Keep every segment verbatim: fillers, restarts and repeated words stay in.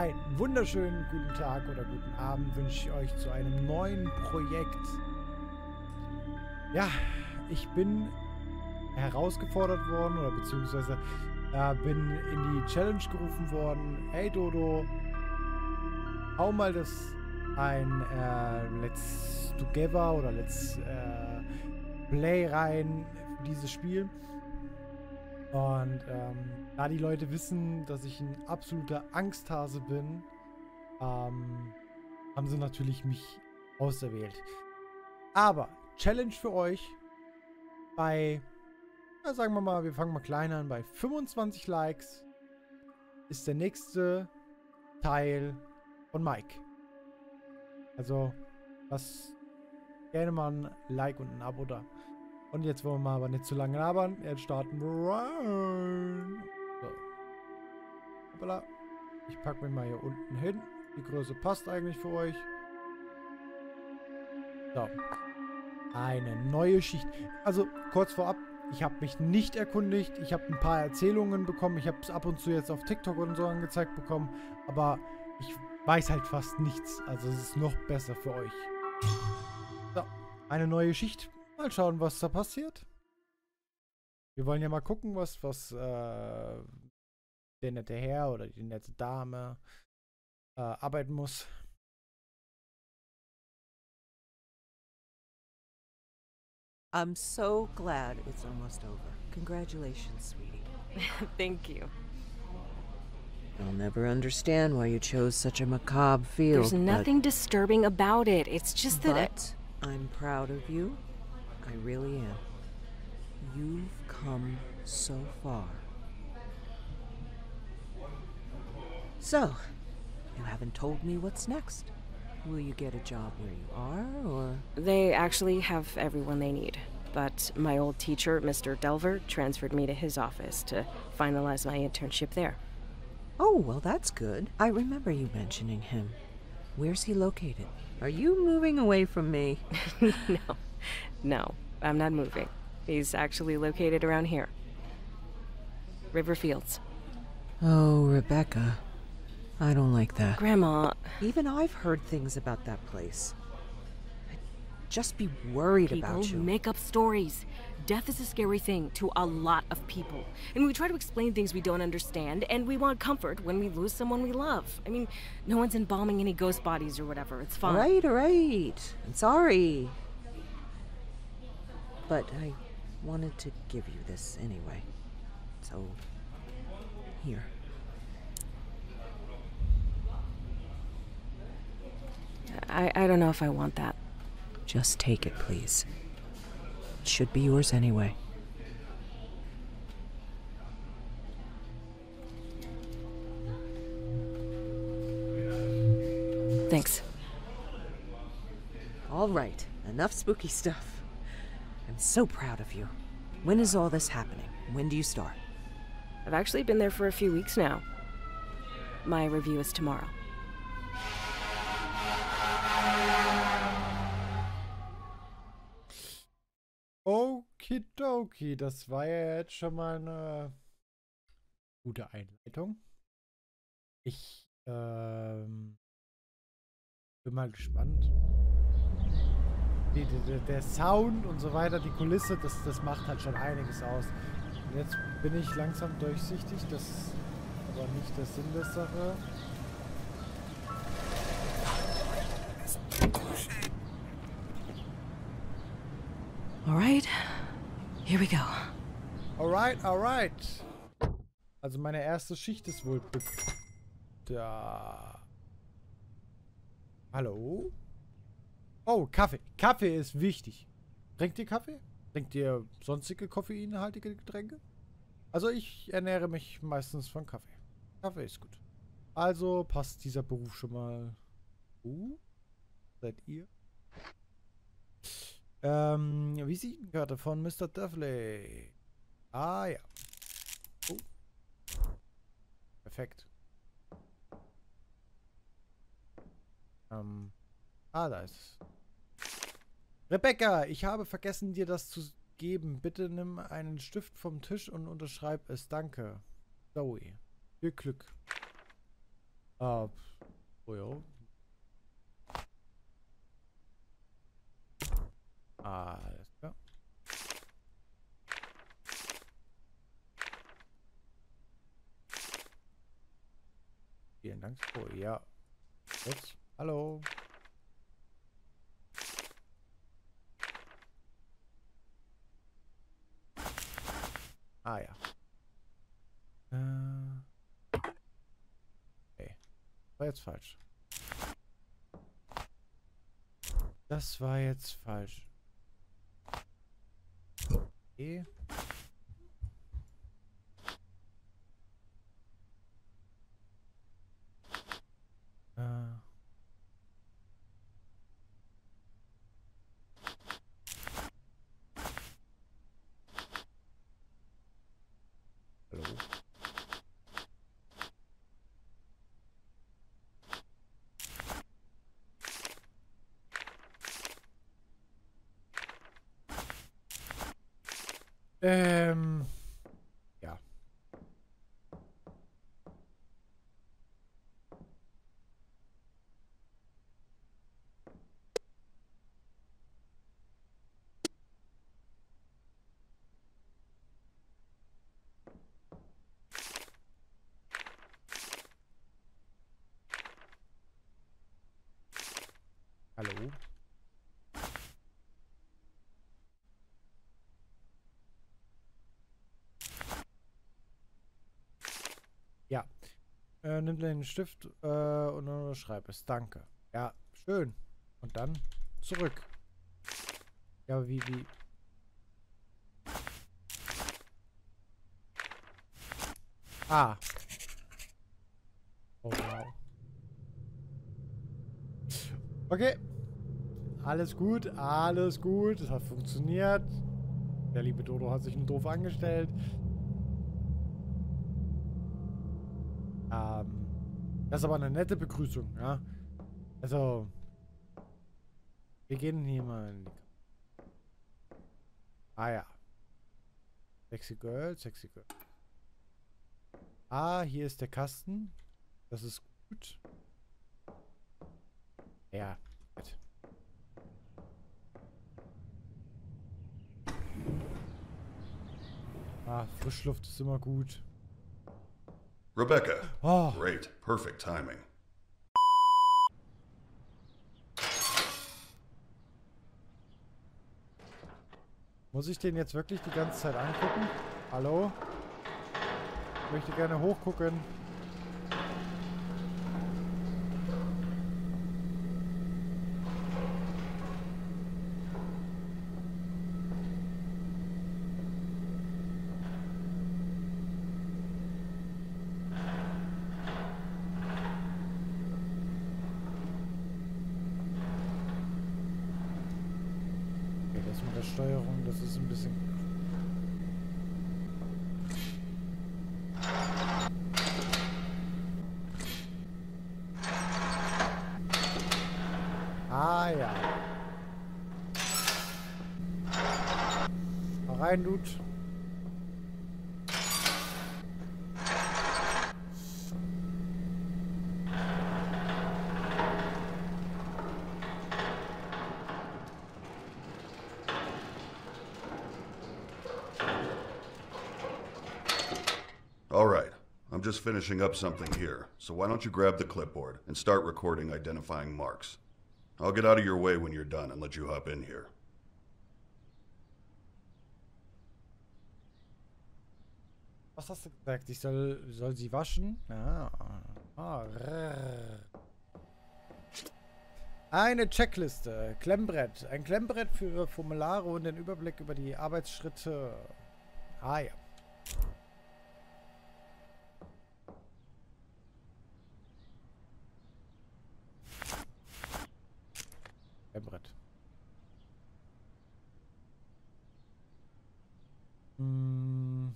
Einen wunderschönen guten Tag oder guten Abend wünsche ich euch zu einem neuen Projekt. Ja, ich bin herausgefordert worden oder beziehungsweise äh, bin in die Challenge gerufen worden. Hey Dodo, hau mal das ein äh, Let's Together oder Let's äh, Play rein für dieses Spiel. Und ähm, da die Leute wissen, dass ich ein absoluter Angsthase bin, ähm, haben sie natürlich mich auserwählt. Aber Challenge für euch bei, na, sagen wir mal, wir fangen mal klein an, bei fünfundzwanzig Likes ist der nächste Teil von Mike. Also lasst gerne mal ein Like und ein Abo da. Und jetzt wollen wir aber nicht zu lange labern. Jetzt starten wir rein. So. Hoppala. Ich packe mich mal hier unten hin. Die Größe passt eigentlich für euch. So. Eine neue Schicht. Also, kurz vorab, ich habe mich nicht erkundigt. Ich habe ein paar Erzählungen bekommen. Ich habe es ab und zu jetzt auf TikTok und so angezeigt bekommen. Aber ich weiß halt fast nichts. Also, es ist noch besser für euch. So. Eine neue Schicht. Mal schauen, was da passiert. Wir wollen ja mal gucken, was, was äh, der nette Herr oder die nette Dame äh, arbeiten muss. I'm so glad it's almost over. Congratulations, sweetie. Thank you. I'll never understand why you chose such a macabre field. There's nothing disturbing about it. It's just that but I'm proud of you. I really am. You've come so far. So, you haven't told me what's next. Will you get a job where you are, or...? They actually have everyone they need. But my old teacher, Mister Delver, transferred me to his office to finalize my internship there. Oh, well, that's good. I remember you mentioning him. Where's he located? Are you moving away from me? No. No, I'm not moving. He's actually located around here. Riverfields. Oh, Rebecca. I don't like that. Grandma. Even I've heard things about that place. I'd just be worried people about you. People make up stories. Death is a scary thing to a lot of people. And we try to explain things we don't understand, and we want comfort when we lose someone we love. I mean, no one's embalming any ghost bodies or whatever. It's fine. Right, right. I'm sorry. But I wanted to give you this anyway. So, here. I, I don't know if I want that. Just take it, please. It should be yours anyway. Thanks. All right, enough spooky stuff. I'm so proud of you. When is all this happening? When do you start? I've actually been there for a few weeks now. My review is tomorrow. Okidoki, das war ja jetzt schon mal eine gute Einleitung. Ich ähm, bin mal gespannt. Die, die, der Sound und so weiter, die Kulisse, das, das macht halt schon einiges aus. Und jetzt bin ich langsam durchsichtig, das ist aber nicht der Sinn der Sache. Alright, here we go. Alright, alright. Also meine erste Schicht ist wohl da. Hallo? Oh, Kaffee. Kaffee ist wichtig. Trinkt ihr Kaffee? Trinkt ihr sonstige koffeinhaltige Getränke? Also ich ernähre mich meistens von Kaffee. Kaffee ist gut. Also passt dieser Beruf schon mal. Uh, seid ihr? Ähm, Visitenkarte von Mister Duffley. Ah ja. Oh. Perfekt. Ähm. Ah, da ist es. Rebecca, ich habe vergessen, dir das zu geben. Bitte nimm einen Stift vom Tisch und unterschreib es. Danke. Zoe. Viel Glück. Uh, oil. Ah, uh, let's go. Vielen Dank. Oh, ja. Jetzt. Hallo. Ah, ja. Äh. Okay. War jetzt falsch. Das war jetzt falsch. Okay. Ähm, ja. Hallo? Ja, äh, nimm den Stift äh, und unterschreib es. Danke. Ja, schön. Und dann zurück. Ja, wie, wie? Ah. Oh, wow. Okay. Alles gut, alles gut. Es hat funktioniert. Der liebe Dodo hat sich nur doof angestellt. Das ist aber eine nette Begrüßung, ja. Also, wir gehen hier mal in die Kamera. Ah ja. Sexy Girl, Sexy Girl. Ah, hier ist der Kasten. Das ist gut. Ja. Ah, Frischluft ist immer gut. Rebecca, oh. Great, perfect timing. Muss ich den jetzt wirklich die ganze Zeit angucken? Hallo? Ich möchte gerne hochgucken. Steuerung, das ist ein bisschen... Ah ja. Mal rein, Dude. Just finishing up something here, so why don't you grab the clipboard and start recording identifying marks. I'll get out of your way when you're done and let you hop in here. Was hast du gesagt? Ich soll, soll sie waschen? Ah. Ah. Eine Checkliste, Klemmbrett, ein Klemmbrett für Formulare und den Überblick über die Arbeitsschritte. Ah ja. Brett. Hm.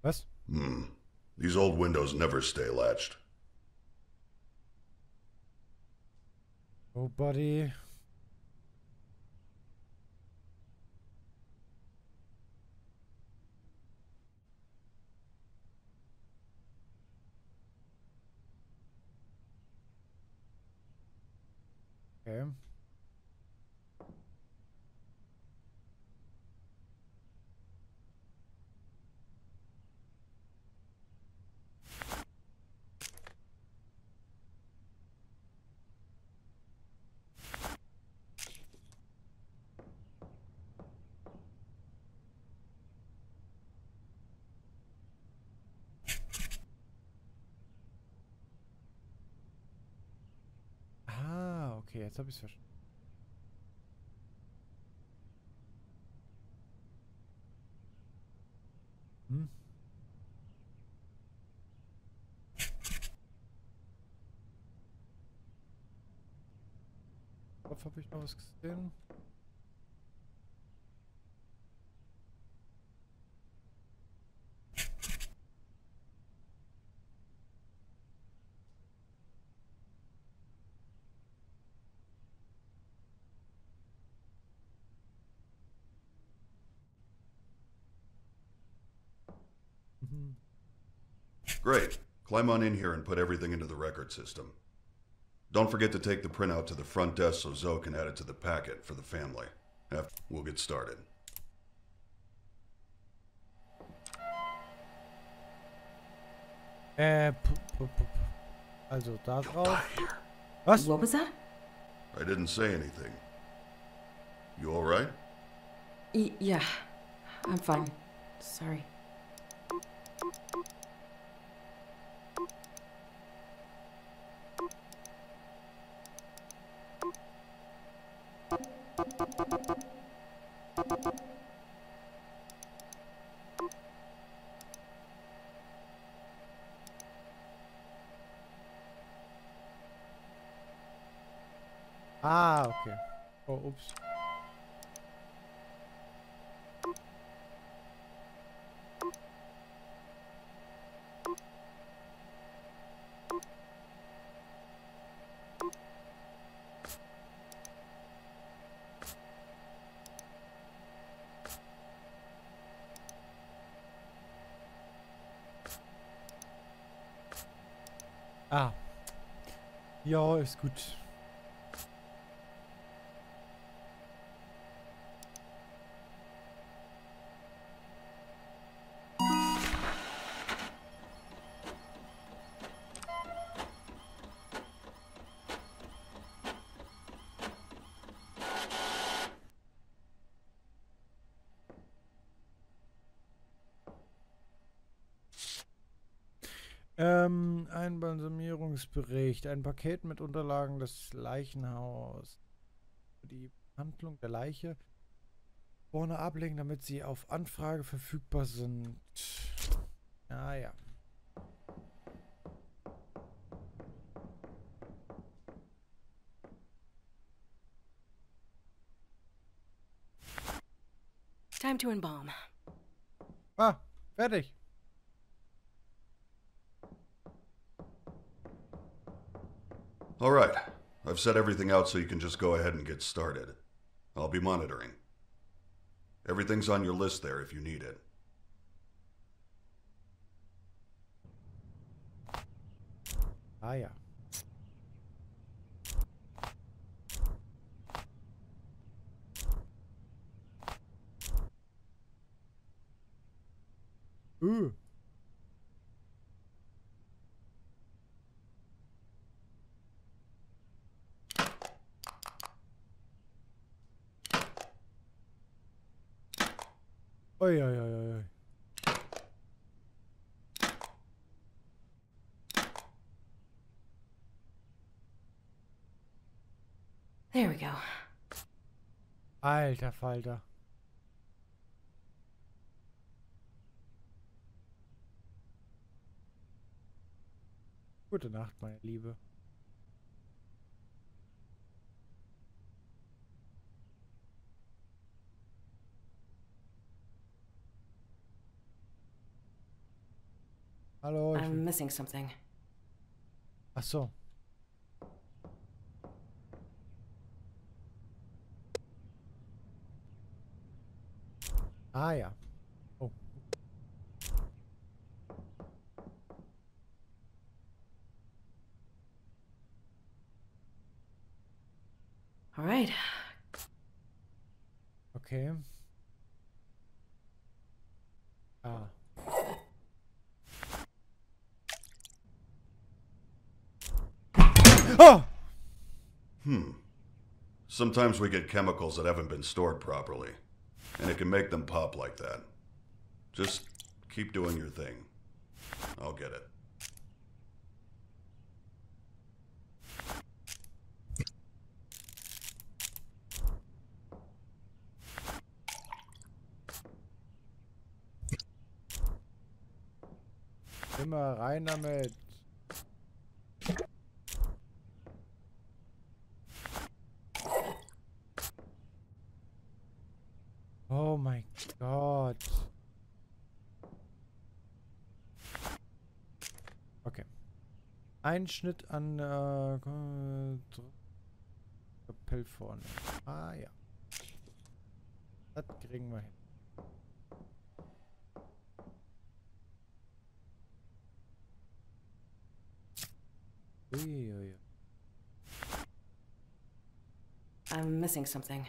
Was? Hmm. These old windows never stay latched. Oh, buddy. Okay. Okay, jetzt habe ich es verstanden. Hm? Kopf habe ich noch was gesehen. Great. Climb on in here and put everything into the record system. Don't forget to take the printout to the front desk so Zoe can add it to the packet for the family. After we'll get started. Uh, also da drauf. What? What was that? I didn't say anything. You all right? Y- yeah, I'm fine. Sorry. Ah, okay. Oh, oops. Ah. Ja, ist gut. Ähm, ein Balsamierungsbericht, ein Paket mit Unterlagen des Leichenhaus. Die Behandlung der Leiche vorne ablegen, damit sie auf Anfrage verfügbar sind. Ah ja. Time to embalm. Ah, fertig. All right. I've set everything out so you can just go ahead and get started. I'll be monitoring. Everything's on your list there if you need it. Ah, yeah. Ooh. Oi, oi, oi, oi. There we go. Alter Falter. Gute Nacht, meine Liebe. Hallo, ich I'm missing something. Ach so. Ah, ja. Oh. All right. Okay. Ah. Oh! Hmm. Sometimes we get chemicals that haven't been stored properly, and it can make them pop like that. Just keep doing your thing. I'll get it. Immer rein damit. Oh my God. Okay. Ein Schnitt an äh, Pill vorne. Ah ja. Das kriegen wir hin. I'm missing something.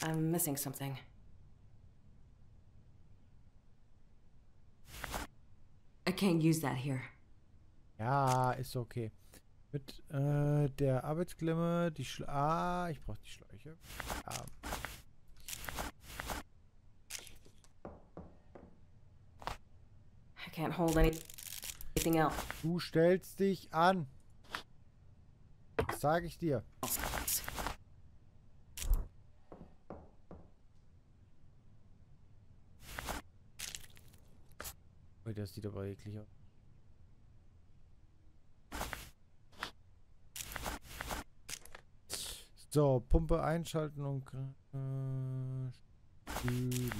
I'm missing something. I can't use that here. Ja, ist okay. Mit äh, der Arbeitsklemme, die Schle- Ah, ich brauche die Schläuche. Ah. I can't hold any anything else. Du stellst dich an. Das sag ich dir. Oh, das sieht aber eklig aus. So, Pumpe einschalten und äh, spülen.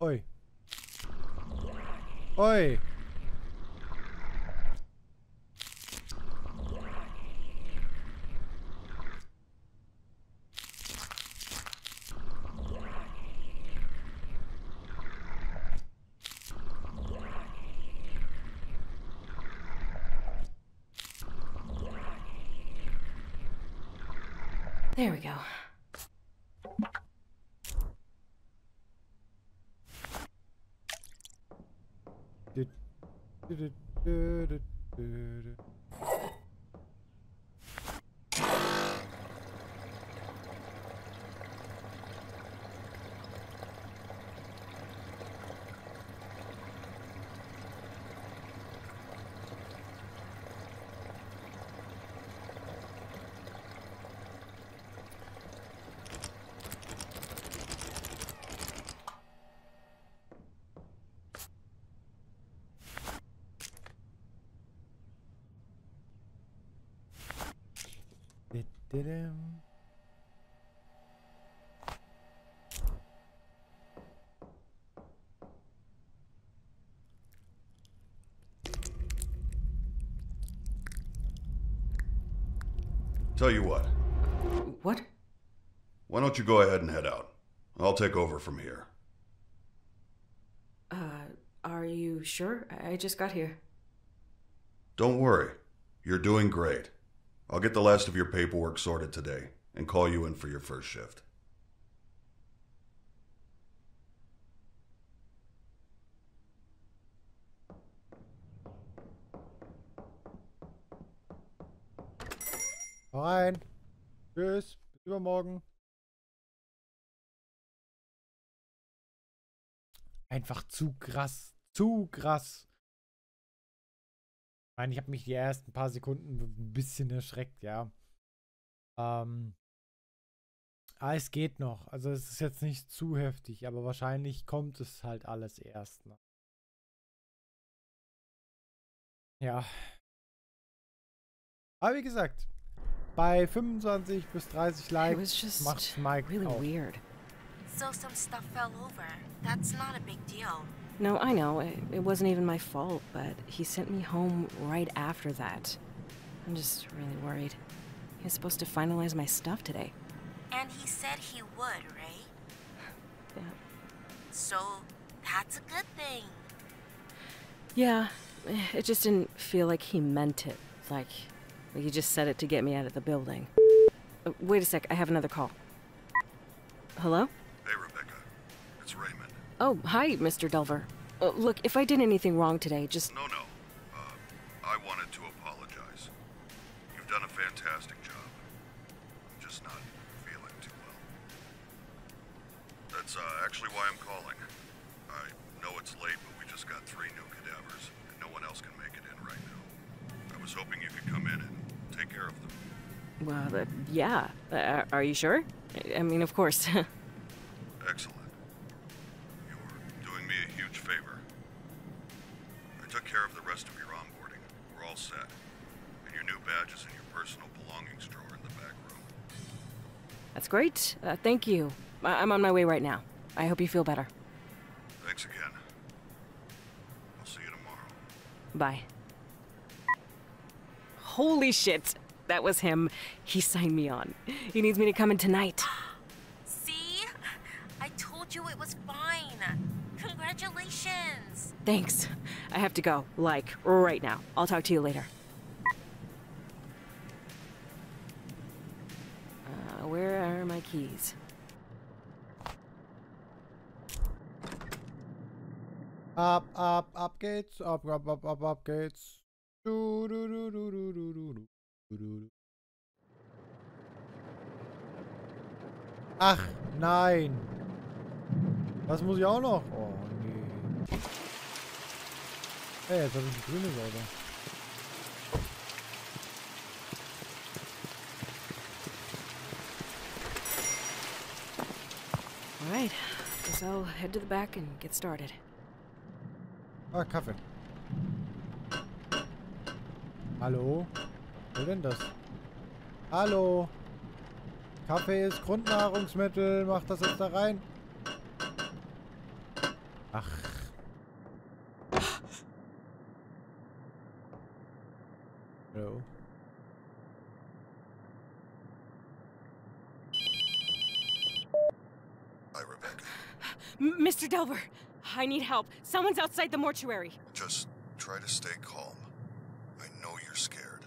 Oi. Oi. There we go. Did him. Tell you what. What? Why don't you go ahead and head out? I'll take over from here. Uh, are you sure? I just got here. Don't worry. You're doing great. I'll get the last of your paperwork sorted today and call you in for your first shift. Rein. Tschüss. Bis übermorgen. Einfach zu krass. Zu krass. Ich meine, ich habe mich die ersten paar Sekunden ein bisschen erschreckt, ja. Ähm, ah, es geht noch. Also es ist jetzt nicht zu heftig, aber wahrscheinlich kommt es halt alles erst, ne? Ja. Aber wie gesagt, bei fünfundzwanzig bis dreißig Likes macht Mike really auf. Weird. So some stuff fell over. That's not a big deal. No, I know. It, it wasn't even my fault, but he sent me home right after that. I'm just really worried. He was supposed to finalize my stuff today. And he said he would, right? Yeah. So, that's a good thing. Yeah, it just didn't feel like he meant it. Like, like he just said it to get me out of the building. Oh, wait a sec, I have another call. Hello? Hey, Rebecca. It's Raymond. Oh, hi, Mister Delver. Uh, look, if I did anything wrong today, just... No, no. Uh, I wanted to apologize. You've done a fantastic job. I'm just not feeling too well. That's uh, actually why I'm calling. I know it's late, but we just got three new cadavers, and no one else can make it in right now. I was hoping you could come in and take care of them. Well, uh, yeah. Uh, are you sure? I, I mean, of course. Excellent. A huge favor. I took care of the rest of your onboarding. We're all set. And your new badge is in your personal belongings drawer in the back room. That's great. Uh, thank you. I I'm on my way right now. I hope you feel better. Thanks again. I'll see you tomorrow. Bye. Holy shit! That was him. He signed me on. He needs me to come in tonight. See? I told you it was fine. Congratulations! Thanks. I have to go, like, right now. I'll talk to you later. Uh, where are my keys? Ab, ab, ab geht's. Ab, ab, ab, ab, ab geht's. Du, du, du, du, du, du, du, du, du. Ach, nein! Das muss ich auch noch. Oh, nee. Hey, jetzt habe ich die grüne Seite. Alright, guess I'll head to the back and get started. Ah, Kaffee. Hallo? Wer denn das? Hallo? Kaffee ist Grundnahrungsmittel. Mach das jetzt da rein. Ach. Hallo. Hi, Rebecca. Mister Delver, I need help. Someone's outside the mortuary. Just try to stay calm. I know you're scared.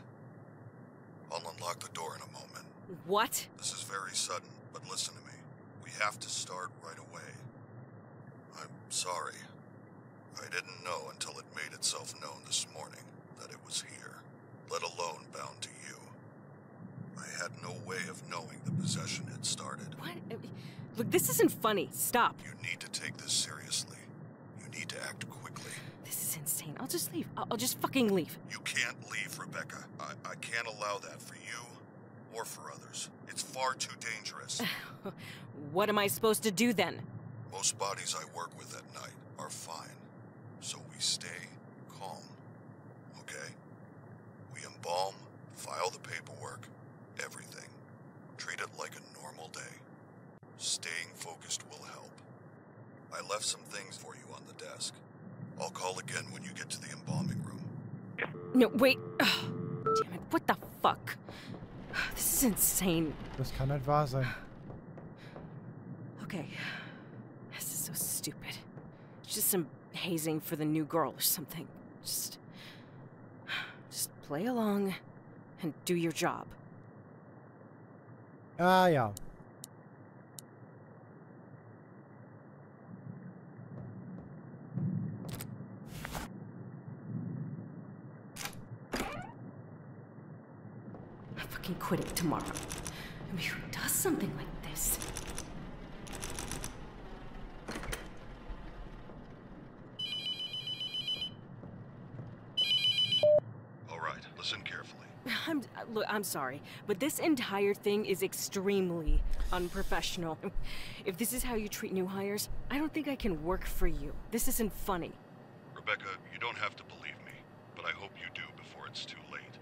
I'll unlock the door in a moment. What? This is very sudden, but listen to me. We have to start right away. I'm sorry. I didn't know until it made itself known this morning that it was here, let alone bound to you. I had no way of knowing the possession had started. What? Look, this isn't funny. Stop. You need to take this seriously. You need to act quickly. This is insane. I'll just leave. I'll, I'll just fucking leave. You can't leave, Rebecca. I, I can't allow that for you or for others. It's far too dangerous. What am I supposed to do then? Most bodies I work with at night are fine, so we stay calm, okay? We embalm, file the paperwork, everything. Treat it like a normal day. Staying focused will help. I left some things for you on the desk. I'll call again when you get to the embalming room. No, wait. Oh, damn it, what the fuck? This is insane. Das kann nicht wahr sein. Okay. This is so stupid. It's just some hazing for the new girl or something. Just... Just play along and do your job. Ah, ja. I'm fucking quitting tomorrow. I mean, who does something like this? Listen carefully. I'm, look, I'm sorry, but this entire thing is extremely unprofessional. If this is how you treat new hires, I don't think I can work for you. This isn't funny. Rebecca, you don't have to believe me, but I hope you do before it's too late.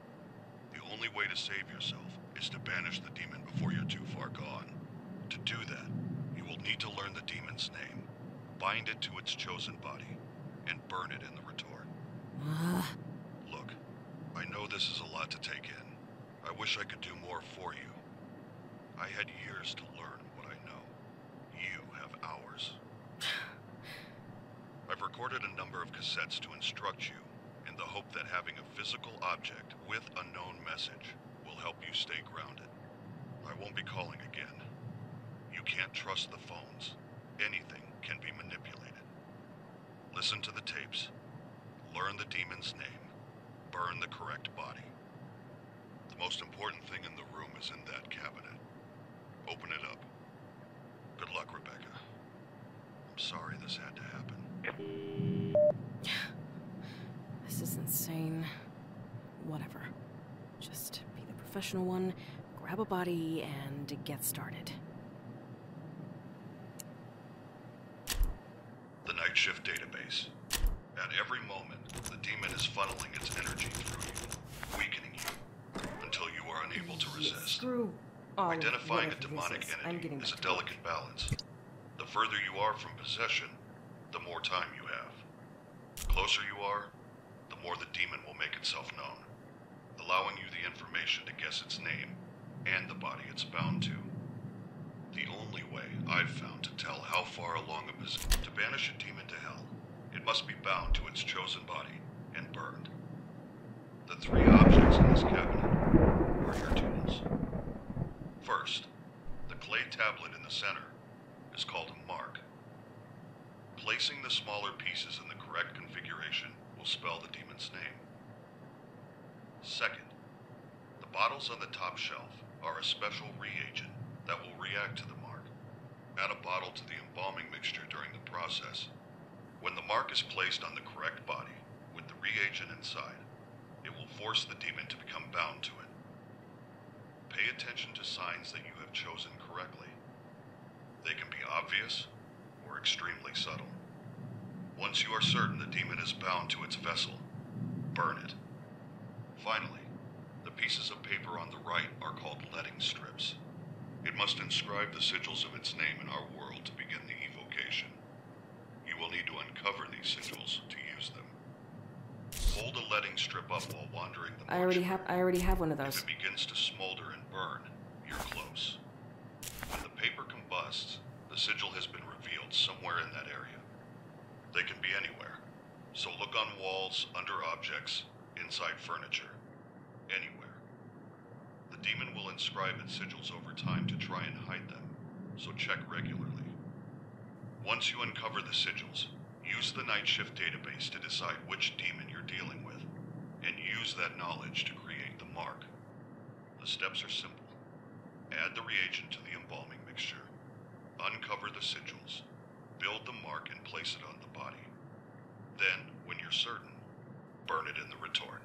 The only way to save yourself is to banish the demon before you're too far gone. To do that, you will need to learn the demon's name, bind it to its chosen body, and burn it in the retort. Uh. Look, I know this is a lot to take in. I wish I could do more for you. I had years to learn what I know. You have hours. I've recorded a number of cassettes to instruct you, in the hope that having a physical object with a known message will help you stay grounded. I won't be calling again. You can't trust the phones. Anything can be manipulated. Listen to the tapes. Learn the demon's name. Burn the correct body. The most important thing in the room is in that cabinet. Open it up. Good luck, Rebecca. I'm sorry this had to happen. This is insane. Whatever. Just be the professional one, grab a body, and get started. The Night Shift Database. At every moment, the demon is funneling its energy through you, weakening you, until you are unable to resist. Screw all Identifying a demonic entity is a delicate balance. The further you are from possession, the more time you have. The closer you are, the more the demon will make itself known, allowing you the information to guess its name and the body it's bound to. The only way I've found to tell how far along a position to banish a demon to hell, it must be bound to its chosen body and burned. The three objects in this cabinet are your tools. First, the clay tablet in the center is called a mark. Placing the smaller pieces in the correct configuration will spell the demon's name. Second, the bottles on the top shelf are a special reagent that will react to the mark. Add a bottle to the embalming mixture during the process. When the mark is placed on the correct body, with the reagent inside, it will force the demon to become bound to it. Pay attention to signs that you have chosen correctly. They can be obvious or extremely subtle. Once you are certain the demon is bound to its vessel, burn it. Finally, the pieces of paper on the right are called letting strips. It must inscribe the sigils of its name in our world to begin the evocation. You will need to uncover these sigils to use them. Hold a letting strip up while wandering the march. I already have. I already have one of those. If it begins to smolder and burn, you're close. When the paper combusts, the sigil has been revealed somewhere in that area. They can be anywhere, so look on walls, under objects, inside furniture, anywhere. The demon will inscribe its sigils over time to try and hide them, so check regularly. Once you uncover the sigils, use the Night Shift Database to decide which demon you're dealing with, and use that knowledge to create the mark. The steps are simple. Add the reagent to the embalming mixture, uncover the sigils, build the mark and place it on the body. Then, when you're certain, burn it in the retort.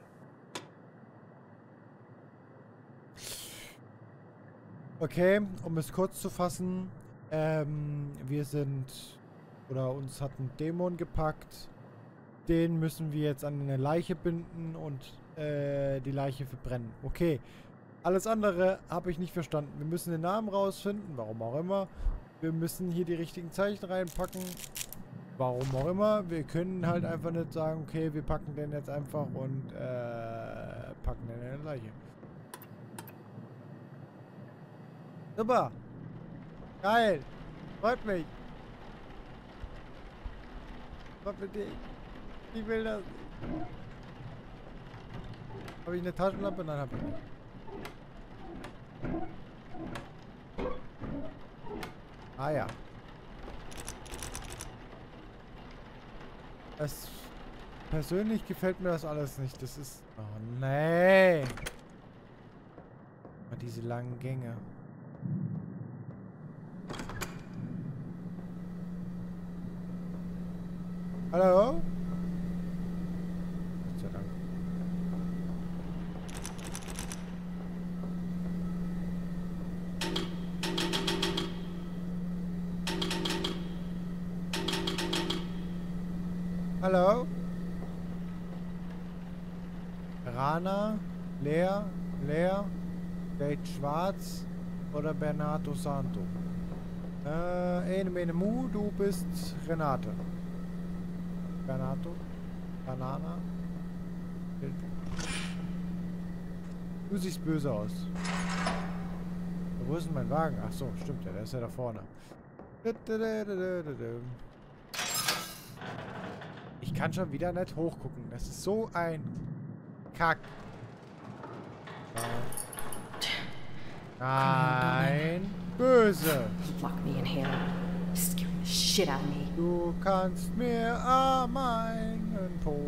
Okay, um es kurz zu fassen, ähm, wir sind, oder uns hat ein Dämon gepackt, den müssen wir jetzt an eine Leiche binden und äh, die Leiche verbrennen. Okay, alles andere habe ich nicht verstanden. Wir müssen den Namen rausfinden, warum auch immer. Wir müssen hier die richtigen Zeichen reinpacken. Warum auch immer. Wir können halt einfach nicht sagen, okay, wir packen den jetzt einfach und äh, packen den in eine Leiche. Super. Geil. Freut mich. Was mit dir? Ich will das. Habe ich eine Taschenlampe? Nein, habe ich nicht. Ah ja. Das persönlich gefällt mir das alles nicht. Das ist... Oh nee. Aber diese langen Gänge. Hallo? Gott sei Dank. hello? Rana, Leer, Leer, Date Schwarz oder Bernardo Santo? Äh, Ene Mene Mu, du bist Renate. Bernardo, Banana. Du siehst böse aus. Wo ist denn mein Wagen? Ach so, stimmt ja, der ist ja da vorne. Ich kann schon wieder nicht hochgucken. Das ist so ein Kack. Nein. Böse. Du kannst mir an meinen Po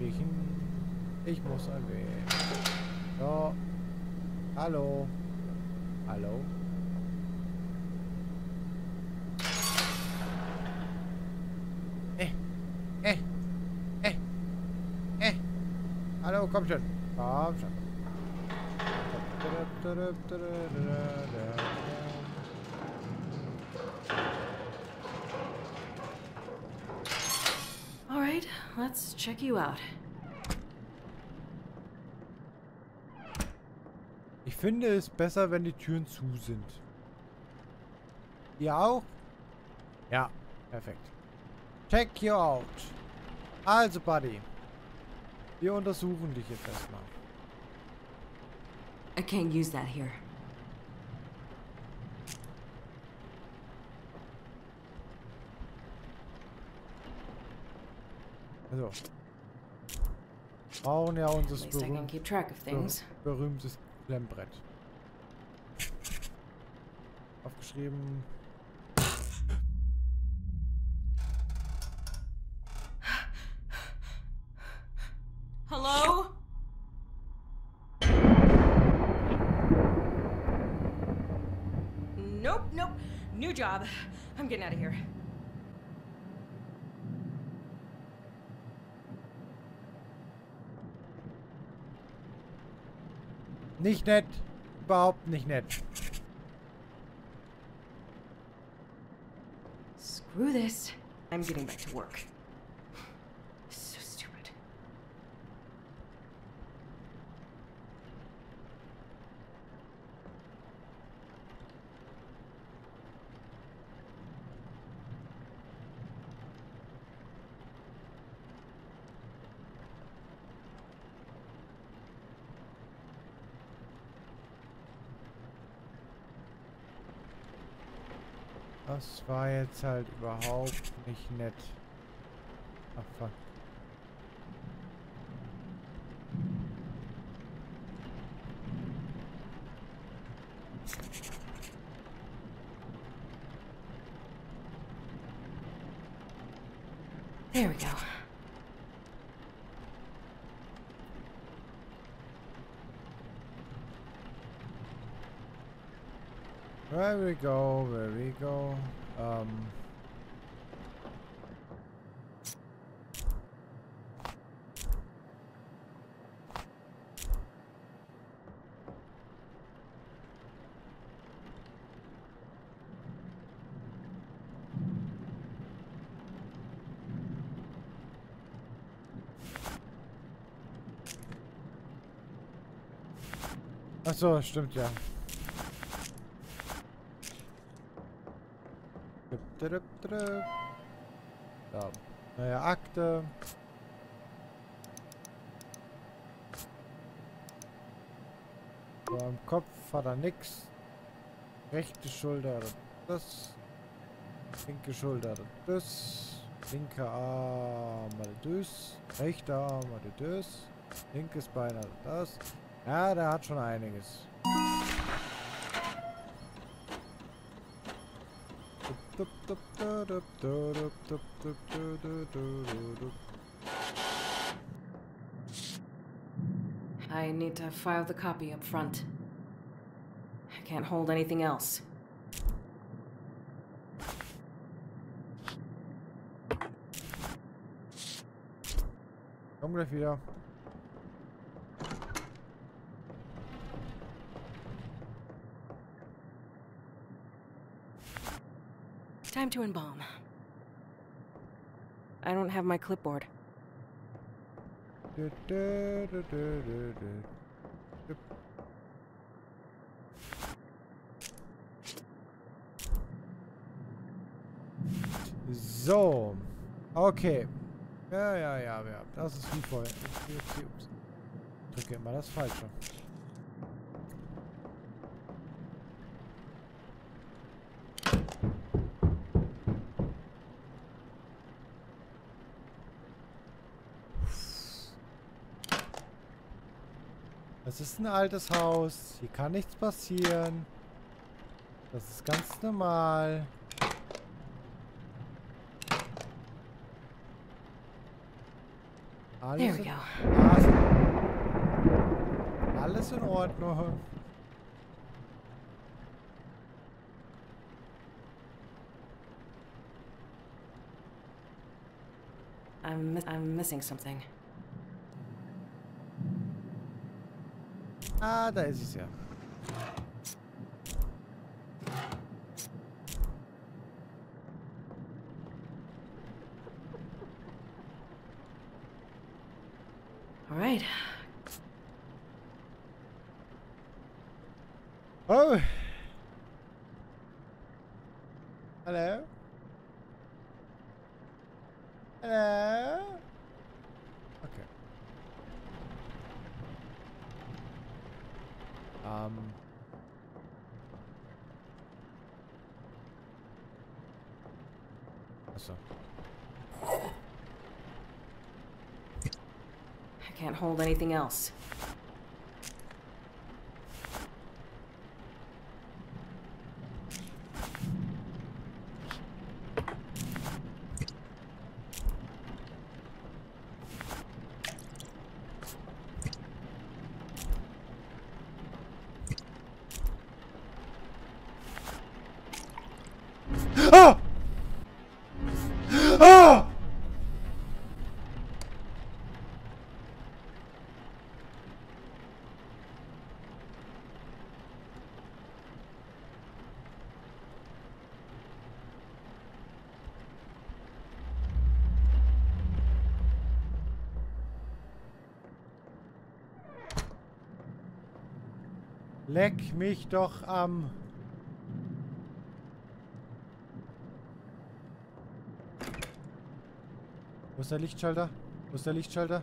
riechen. Ich muss ein wenig. So. Hallo. Hallo. Hallo, komm schon. Komm schon. All right, let's check you out. Ich finde es besser, wenn die Türen zu sind. Ihr auch? Ja, perfekt. Check you out. Also, Buddy. Wir untersuchen dich jetzt erstmal. I can't use that here. Also. Brauchen ja unser berühm berühmtes Klemmbrett. Aufgeschrieben. Hello? Nope, nope. New job. I'm getting out of here. Nicht nett. Überhaupt nicht nett. Screw this. I'm getting back to work. Das war jetzt halt überhaupt nicht nett. Ach, fuck. There we go. Where we go, where we go, um... Ach so, stimmt ja. Ja. Neue Akte. So, am Kopf hat er nix. Rechte Schulter, das. Linke Schulter, das. Linker Arm, das. Rechter Arm, das. Linkes Bein, das. Ja, der hat schon einiges. I need to file the copy up front. I can't hold anything else. Komm gleich wieder. Time to embalm. I don't have my clipboard. So. Okay. Ja, ja, ja, ja. Das ist wie vorher. Ich drücke immer das Falsche. Das ist ein altes Haus. Hier kann nichts passieren. Das ist ganz normal. Alles in, alles in Ordnung. I'm, miss I'm missing something. Ah, da ist es ja. All right. Oh. Hello. Hello. Um. So. I can't hold anything else. Leck mich doch am... Wo ist der Lichtschalter? Wo ist der Lichtschalter?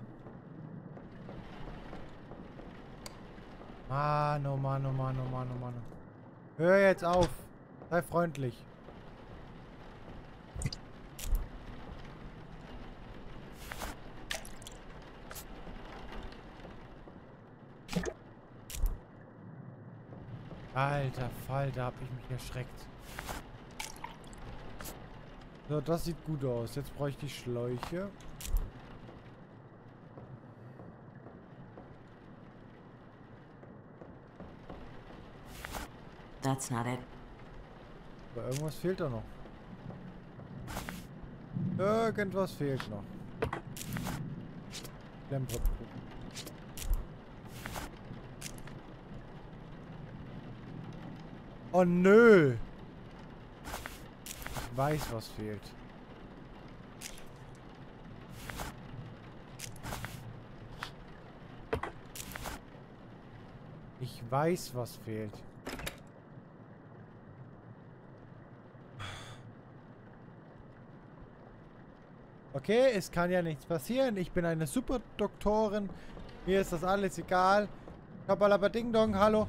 Mann, oh Mann, oh Mann, oh Mann, oh Mann. Hör jetzt auf. Sei freundlich. Alter Falter, hab ich mich erschreckt. So, das sieht gut aus. Jetzt bräuchte ich Schläuche. That's not it. Aber irgendwas fehlt da noch. Irgendwas fehlt noch. Klemmbruch. Oh nö! Ich weiß, was fehlt. Ich weiß, was fehlt. Okay, es kann ja nichts passieren. Ich bin eine Superdoktorin. Mir ist das alles egal. Kabalaba Ding Dong, hallo.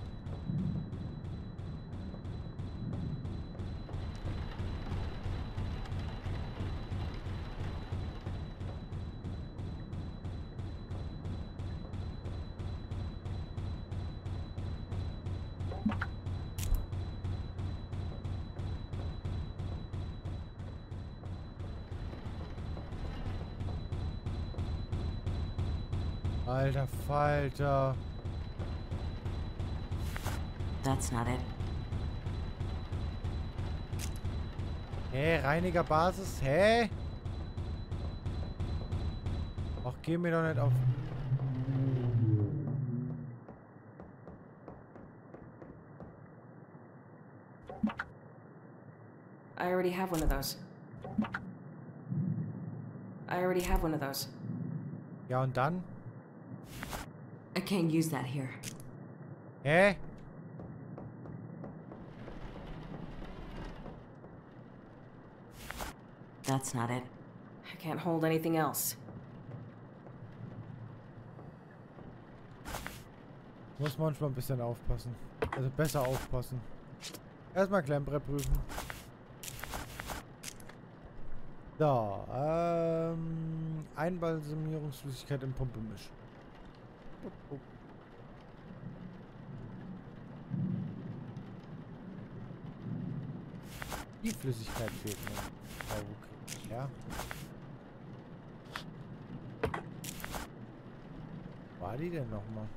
Alter Falter. That's not it. Hey, Reinigerbasis, hä? Hey? Ach, geh mir doch nicht auf. I already have one of those. I already have one of those. Ja, und dann? I can't use that here. Eh? That's not it. I can't hold anything else. Muss manchmal ein bisschen aufpassen. Also besser aufpassen. Erstmal Klemmbrett prüfen. So, ähm... Einbalsamierungsflüssigkeit im Pumpemisch. Die Flüssigkeit fehlt mir. Oh, okay. Ja. Wo war die denn nochmal?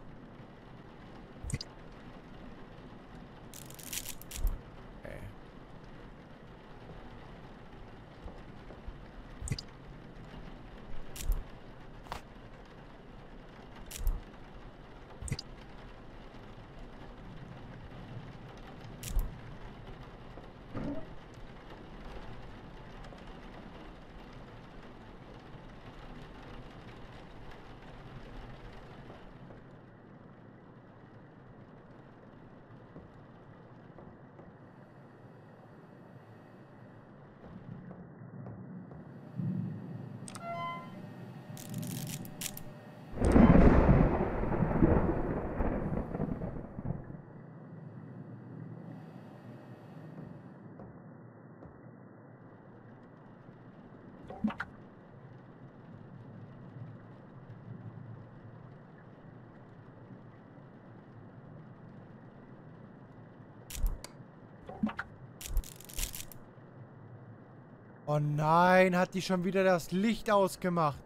Oh nein, hat die schon wieder das Licht ausgemacht.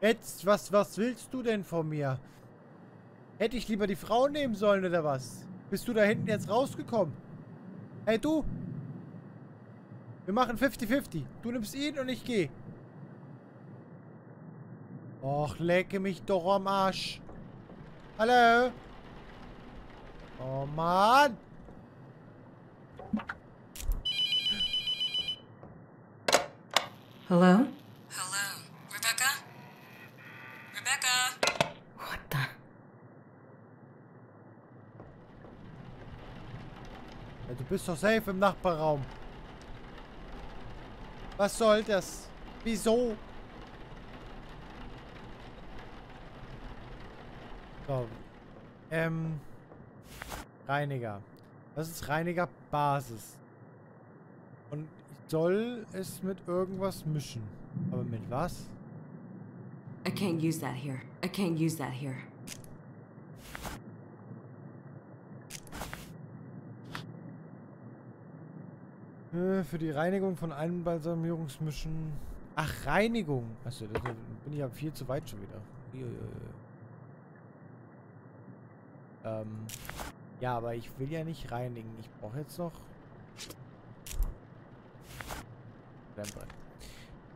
Jetzt, was, was willst du denn von mir? Hätte ich lieber die Frau nehmen sollen oder was? Bist du da hinten jetzt rausgekommen? Hey du! Wir machen fünfzig fünfzig. Du nimmst ihn und ich gehe. Och, lecke mich doch am Arsch. Hallo? Oh Mann! Hello? Hello. Rebecca? Rebecca? What the? Ja, du bist doch safe im Nachbarraum. Was soll das? Wieso? So. Ähm. Reiniger. Das ist Reinigerbasis. Und ich soll es mit irgendwas mischen. Aber mit was? I can't use that here. I can't use that here. Für die Reinigung von Einbalsamierungsmischen. Ach, Reinigung. Achso, da bin ich ja viel zu weit schon wieder. Ähm. Ja, aber ich will ja nicht reinigen. Ich brauche jetzt noch.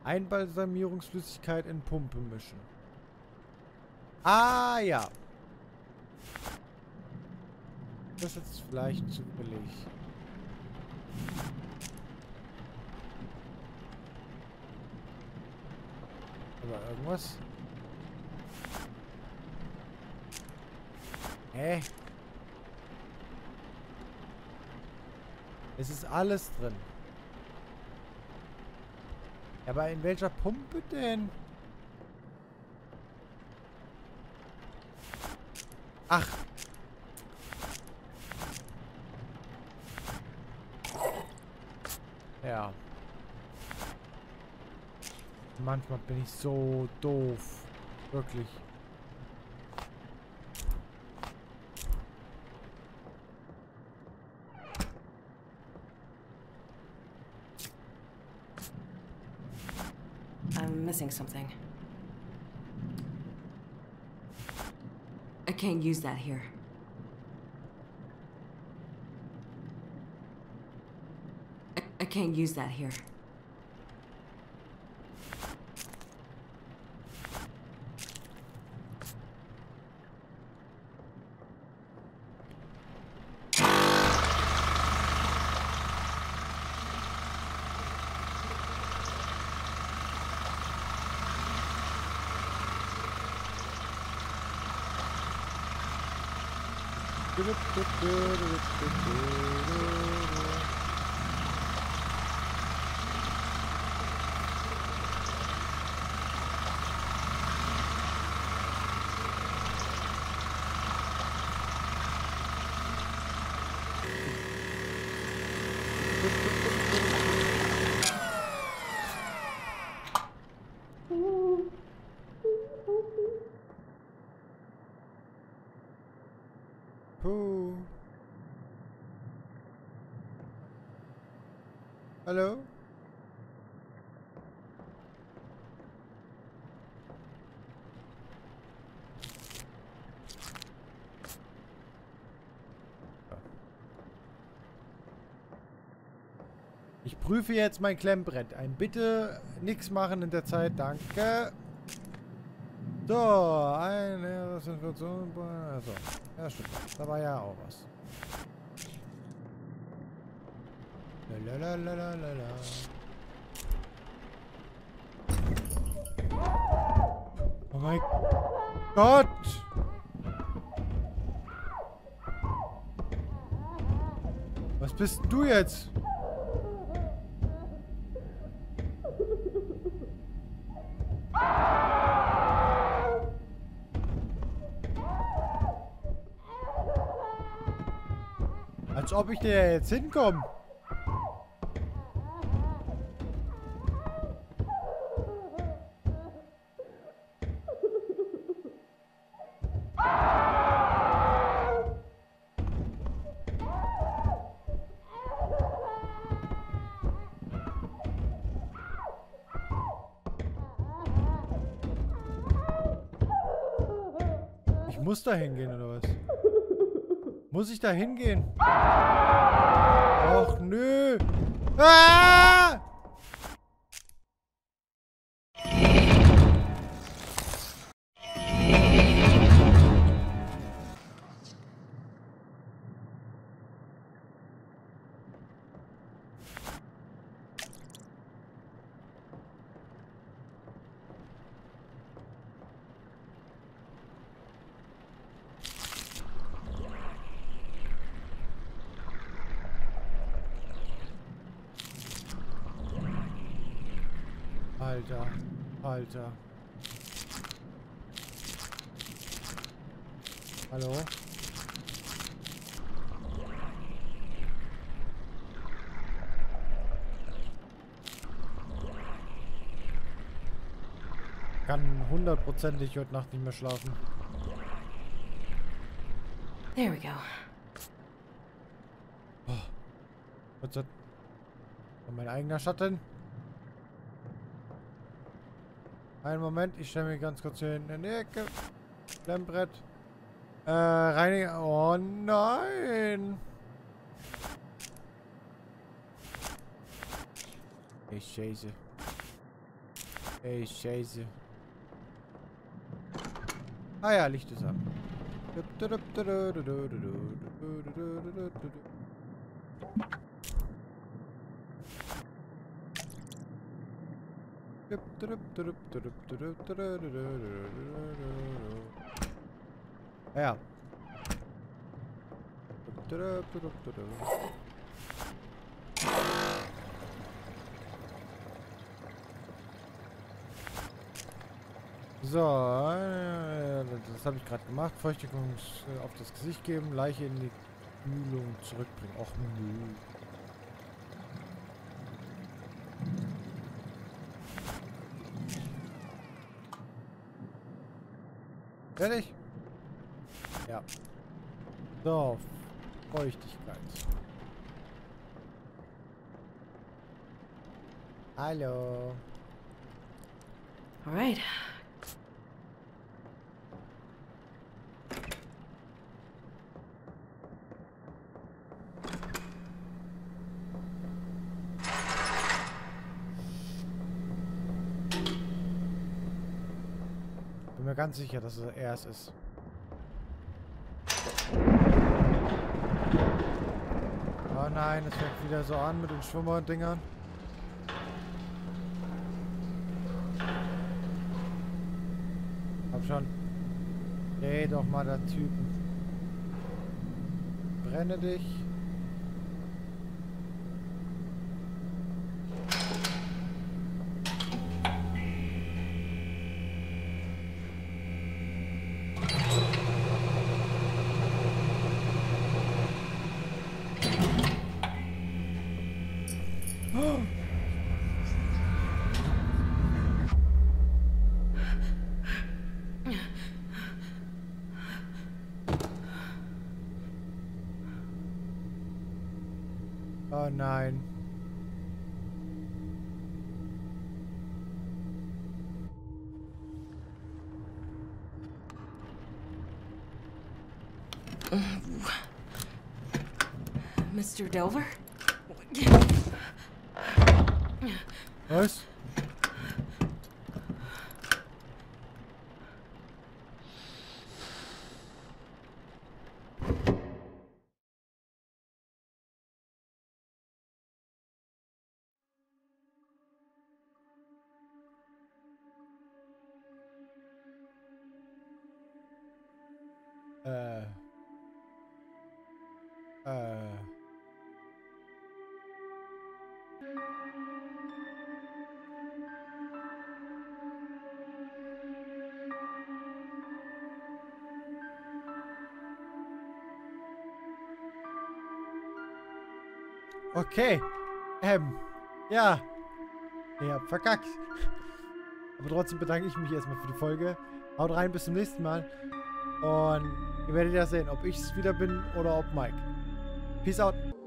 Einbalsamierungsflüssigkeit in Pumpe mischen. Ah, ja. Das ist jetzt vielleicht zu billig. Oder irgendwas? Hä? Es ist alles drin. Aber in welcher Pumpe denn? Ach. Ja. Manchmal bin ich so doof. Wirklich. Something. I can't use that here. I, I can't use that here. Hello? Ich prüfe jetzt mein Klemmbrett. Ein bitte nichts machen in der Zeit, danke. So, eine Rekonstruktion. Also, ja, stimmt. Da war ja auch was. La la la la la la. Oh mein Gott! Was bist du jetzt? Als ob ich dir jetzt hinkomme. Muss da hingehen oder was? Muss ich da hingehen? Och nö! Ah! Alter, Alter. Hallo? Kann hundertprozentig heute Nacht nicht mehr schlafen. There we go. Oh. Was ist das? Und mein eigener Schatten? Einen Moment, ich stelle mich ganz kurz hier hinten in die Ecke. Klemmbrett. Äh, reinigen. Oh nein! Ey, Scheiße. Ey, Scheiße. Ah ja, Licht ist an. Ja. So, das habe ich gerade gemacht. Feuchtigkeit auf das Gesicht geben, Leiche in die Kühlung zurückbringen. Och nö. Fertig? Ja. So, Feuchtigkeit. Hallo. Alright. Ganz sicher, dass es er es ist. Oh nein, es fängt wieder so an mit den Schwimmer-Dingern. Hab schon. Dreh doch mal der Typen. Verbrenne dich. Nein. Mister Delver? Was? Okay. Ähm. Ja. Ihr habt verkackt. Aber trotzdem bedanke ich mich erstmal für die Folge. Haut rein, bis zum nächsten Mal. Und ihr werdet ja sehen, ob ich es wieder bin oder ob Mike. Peace out.